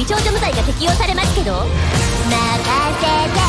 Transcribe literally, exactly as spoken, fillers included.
美少女無罪が適用されますけど。任せて。